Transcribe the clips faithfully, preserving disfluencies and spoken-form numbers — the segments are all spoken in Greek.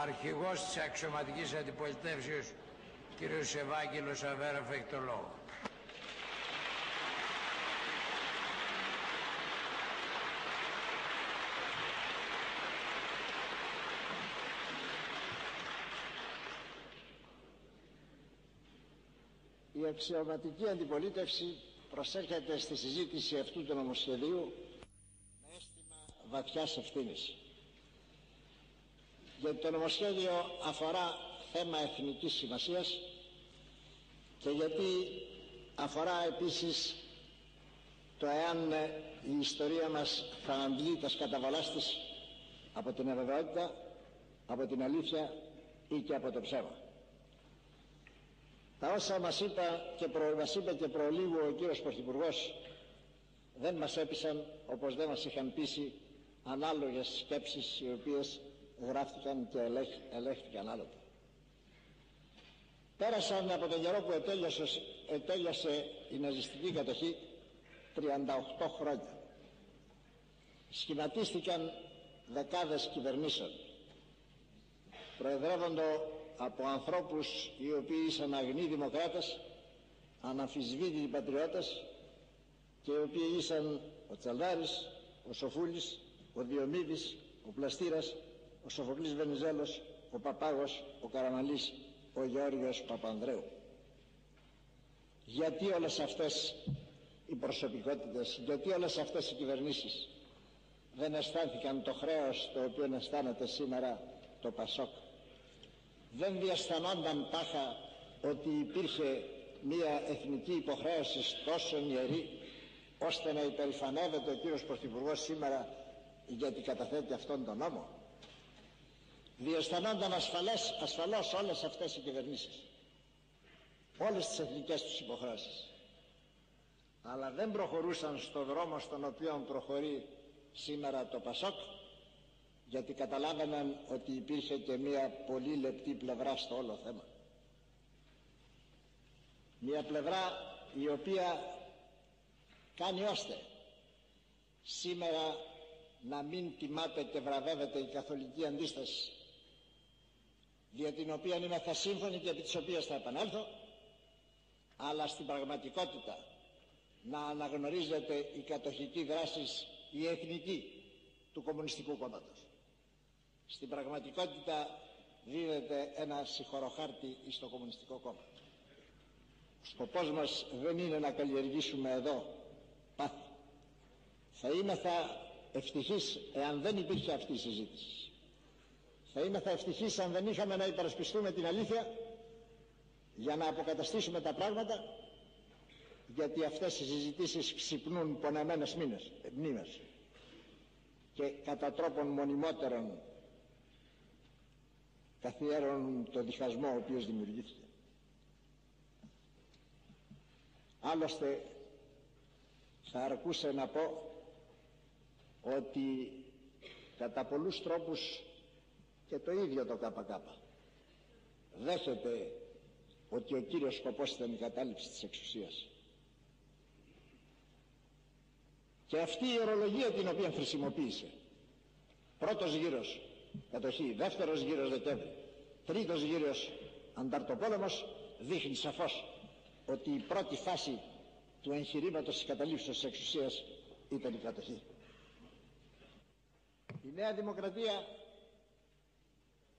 αρχηγός της αξιωματικής αντιπολιτεύσεως, κύριος Ευάγγελος Αβέρωφ, έχει το λόγο. Η αξιωματική αντιπολίτευση προσέρχεται στη συζήτηση αυτού του νομοσχεδίου με αίσθημα βαθιάς ευθύνης. Γιατί το νομοσχέδιο αφορά θέμα εθνικής σημασίας και γιατί αφορά επίσης το εάν η ιστορία μας θα αντλεί τα σκαταβολάς της από την αβεβαιότητα, από την αλήθεια ή και από το ψέμα. Τα όσα μας είπε και προ, μας είπε και προ λίγο ο κύριος Πρωθυπουργός δεν μας έπεισαν, όπως δεν μας είχαν πείσει ανάλογες σκέψεις οι οποίες γράφτηκαν και ελέγχ, ελέγχθηκαν άλλοτε. Πέρασαν από τον καιρό που ετέλειωσε, ετέλειωσε η ναζιστική κατοχή τριάντα οκτώ χρόνια. Σχηματίστηκαν δεκάδες κυβερνήσεων. Προεδρεύοντο από ανθρώπους οι οποίοι ήσαν αγνοί δημοκράτες, αναμφισβήτητοι πατριώτες και οι οποίοι ήσαν ο Τσαλδάρης, ο Σοφούλης, ο Διομήδης, ο Πλαστήρας, ο Σοφοκλής Βενιζέλος, ο Παπάγος, ο Καραμαλής, ο Γεώργιος Παπανδρέου. Γιατί όλες αυτές οι προσωπικότητες, γιατί όλες αυτές οι κυβερνήσεις δεν αισθάνθηκαν το χρέος το οποίο αισθάνεται σήμερα το ΠΑΣΟΚ? Δεν διαισθανόνταν τάχα ότι υπήρχε μια εθνική υποχρέωση τόσο ιερή ώστε να υπερηφανεύεται ο κύριος Πρωθυπουργός σήμερα γιατί καταθέτει αυτόν τον νόμο? Διαισθανόνταν ασφαλές, ασφαλώς όλες αυτές οι κυβερνήσεις, όλες τις εθνικές τους υποχρέωσεις, αλλά δεν προχωρούσαν στον δρόμο στον οποίο προχωρεί σήμερα το ΠΑΣΟΚ, γιατί καταλάβαιναν ότι υπήρχε και μία πολύ λεπτή πλευρά στο όλο θέμα. Μία πλευρά η οποία κάνει ώστε σήμερα να μην τιμάται και βραβεύεται η καθολική αντίσταση, δια την οποία είμαι θα σύμφωνη και επί της οποίας θα επανέλθω, αλλά στην πραγματικότητα να αναγνωρίζεται η κατοχική δράση η εθνική του Κομμουνιστικού Κόμματος. Στην πραγματικότητα δίνεται ένα συγχωροχάρτη στο Κομμουνιστικό Κόμμα. Ο σκοπός μας δεν είναι να καλλιεργήσουμε εδώ πάθη. Θα είμεθα ευτυχείς εάν δεν υπήρχε αυτή η συζήτηση. Θα είμεθα ευτυχείς αν δεν είχαμε να υπερασπιστούμε την αλήθεια για να αποκαταστήσουμε τα πράγματα, γιατί αυτές οι συζητήσεις ξυπνούν πονεμένες μνήμες και κατά τρόπον μονιμότερον καθιέρων το διχασμό ο οποίος δημιουργήθηκε. Άλλωστε θα αρκούσε να πω ότι κατά πολλούς τρόπους και το ίδιο το ΚΚΕ δέχεται ότι ο κύριος σκοπός ήταν η κατάληψη της εξουσίας. Και αυτή η ορολογία την οποία χρησιμοποίησε, πρώτος γύρος κατοχή, δεύτερος γύρος Δεκέμβρη, τρίτος γύρος ανταρτοπόλεμος, δείχνει σαφώς ότι η πρώτη φάση του εγχειρήματος της καταλήψεως της εξουσίας ήταν η κατοχή. Η Νέα Δημοκρατία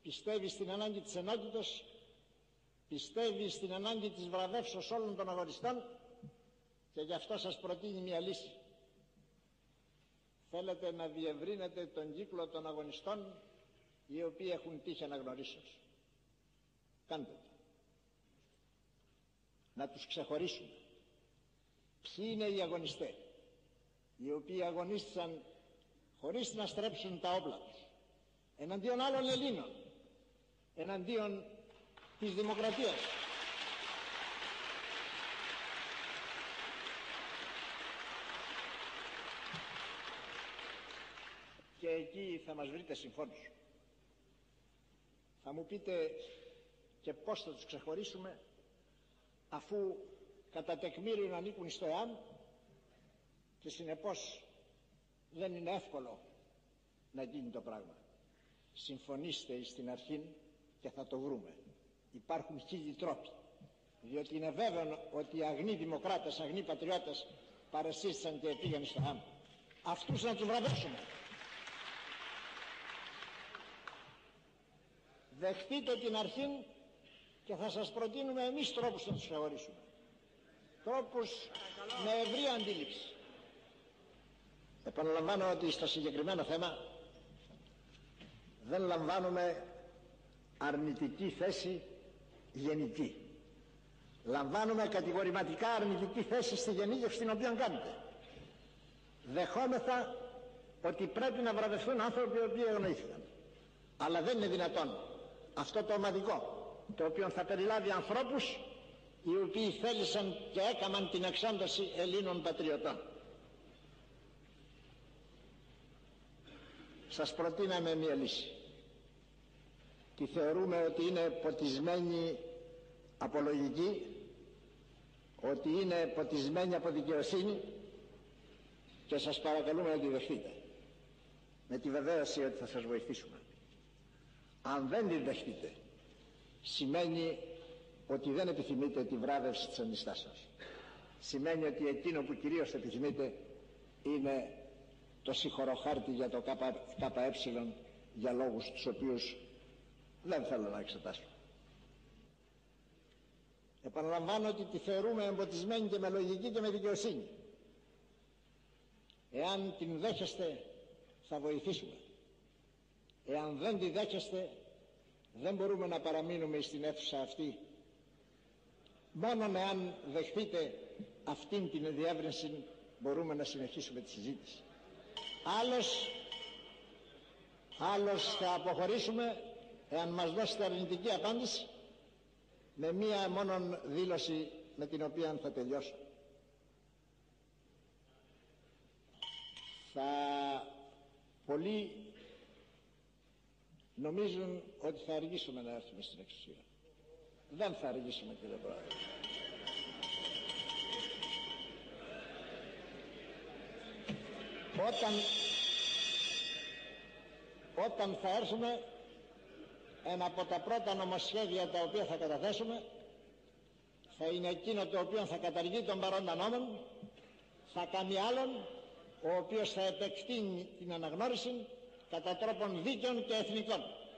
πιστεύει στην ανάγκη της ενότητος, πιστεύει στην ανάγκη της βραβεύσεως όλων των αγωνιστών και γι' αυτό σας προτείνει μια λύση. Θέλετε να διευρύνετε τον κύκλο των αγωνιστών οι οποίοι έχουν τύχει αναγνωρίσεως. Κάντε το. Να τους ξεχωρίσουμε. Ποιοι είναι οι αγωνιστές, οι οποίοι αγωνίστησαν χωρίς να στρέψουν τα όπλα τους εναντίον άλλων Ελλήνων, εναντίον της δημοκρατίας. Και εκεί θα μας βρείτε συμφώνους. Θα μου πείτε και πώς θα τους ξεχωρίσουμε αφού κατά τεκμήριον ανήκουν στο ΕΑΜ και συνεπώς δεν είναι εύκολο να γίνει το πράγμα. συμφωνήστε στην αρχή και θα το βρούμε. Υπάρχουν χίλιοι τρόποι. Διότι είναι βέβαιο ότι οι αγνοί δημοκράτες, αγνοί πατριώτες παρασύστησαν και πήγαν στο ΕΑΜ. Αυτούς να τους βραβεύσουμε. Δεχτείτε την αρχή και θα σας προτείνουμε εμείς τρόπους να τους θεωρήσουμε. Τρόπους με ευρύ αντίληψη. Επαναλαμβάνω ότι στο συγκεκριμένο θέμα δεν λαμβάνουμε αρνητική θέση γενική. Λαμβάνουμε κατηγορηματικά αρνητική θέση στη γενίκευση την οποία κάνετε. Δεχόμεθα ότι πρέπει να βραβευθούν άνθρωποι οι οποίοι ευνοήθηκαν. Αλλά δεν είναι δυνατόν αυτό το ομαδικό, το οποίο θα περιλάβει ανθρώπους οι οποίοι θέλησαν και έκαναν την εξάνταση Ελλήνων πατριωτών. Σας προτείναμε μία λύση. Τη θεωρούμε ότι είναι ποτισμένη από λογική, ότι είναι ποτισμένη από δικαιοσύνη και σας παρακαλούμε να τη δεχτείτε. Με τη βεβαίωση ότι θα σας βοηθήσουμε. Αν δεν τη δεχτείτε, σημαίνει ότι δεν επιθυμείτε τη βράδευση της αντιστάσεως. Σημαίνει ότι εκείνο που κυρίως επιθυμείτε είναι το συγχωροχάρτη για το ΚΚΕ για λόγους τους οποίους δεν θέλω να εξετάσω. Επαναλαμβάνω ότι τη θεωρούμε εμποτισμένη και με λογική και με δικαιοσύνη. Εάν την δέχεστε θα βοηθήσουμε. Εάν δεν τη δέχεστε δεν μπορούμε να παραμείνουμε στην αίθουσα αυτή. Μόνο εάν δεχτείτε αυτήν την διεύρυνση μπορούμε να συνεχίσουμε τη συζήτηση. Άλλος, άλλος θα αποχωρήσουμε εάν μας δώσετε αρνητική απάντηση με μία μόνον δήλωση με την οποία θα τελειώσω. Θα πολλοί νομίζουν ότι θα αργήσουμε να έρθουμε στην εξουσία. Δεν θα αργήσουμε, κύριε Πρόεδρε. Όταν, όταν θα έρθουμε, ένα από τα πρώτα νομοσχέδια τα οποία θα καταθέσουμε θα είναι εκείνο το οποίο θα καταργεί τον παρόντα νόμων, θα κάνει άλλον ο οποίος θα επεκτείνει την αναγνώριση κατά τρόπον δίκαιων και εθνικών.